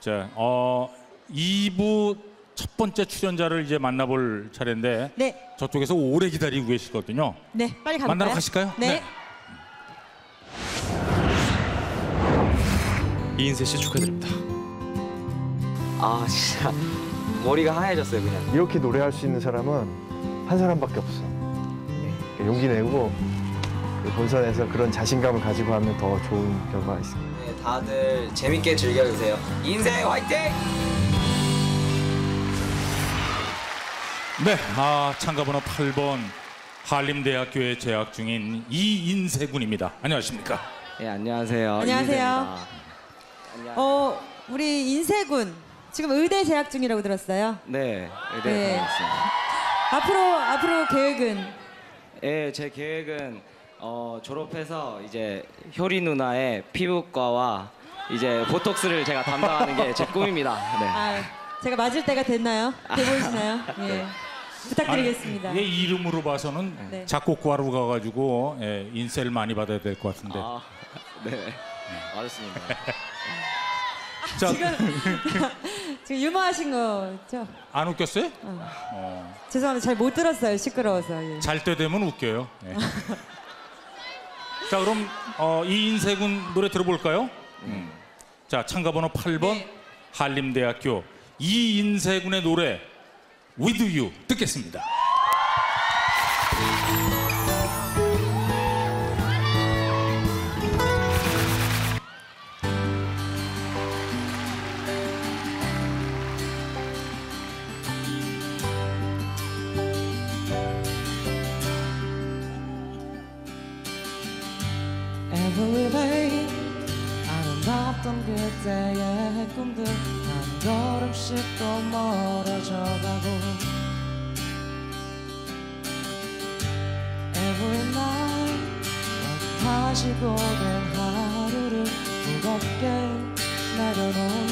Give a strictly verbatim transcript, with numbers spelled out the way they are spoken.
자, 어, 이 부 첫 번째 출연자를 이제 만나볼 차례인데 네. 저쪽에서 오래 기다리고 계시거든요. 네, 빨리 가볼까요? 만나러 가실까요? 네. 네. 이인세 씨 축하드립니다. 아, 진짜 머리가 하얘졌어요, 그냥. 이렇게 노래할 수 있는 사람은 한 사람밖에 없어. 네. 용기 내고 본선에서 그런 자신감을 가지고 하면 더 좋은 결과가 있습니다. 네, 다들 재밌게 즐겨주세요. 인생 화이팅! 네, 아, 참가번호 팔 번 한림대학교에 재학 중인 이인세 군입니다. 안녕하십니까? 네, 안녕하세요. 안녕하세요. 어, 우리 인세 군 지금 의대 재학 중이라고 들었어요? 네, 의대 네. 재학 중입니다. 앞으로 앞으로 계획은? 네, 제 계획은. 어, 졸업해서 이제 효리 누나의 피부과와 이제 보톡스를 제가 담당하는 게 제 꿈입니다. 네. 아유, 제가 맞을 때가 됐나요? 돼 보이시나요? 예. 네. 부탁드리겠습니다. 얘 이름으로 봐서는 네. 작곡과로 가가지고 예, 인세를 많이 받아야 될 것 같은데. 아, 네. 맞았습니다. 아, 자, 지금, 지금 유머하신 거죠? 안 웃겼어요? 어. 어. 죄송합니다. 잘 못 들었어요. 시끄러워서. 예. 잘 때 되면 웃겨요. 예. 자, 그럼 어, 이인세 군 노래 들어볼까요? 음. 자, 참가번호 팔 번 네. 한림대학교 이인세 군의 노래 With You 듣겠습니다. Everyday 아름답던 그때의 꿈들 한 걸음씩 또 멀어져가고 Every night 다시 고된 하루를 무겁게 내려놓은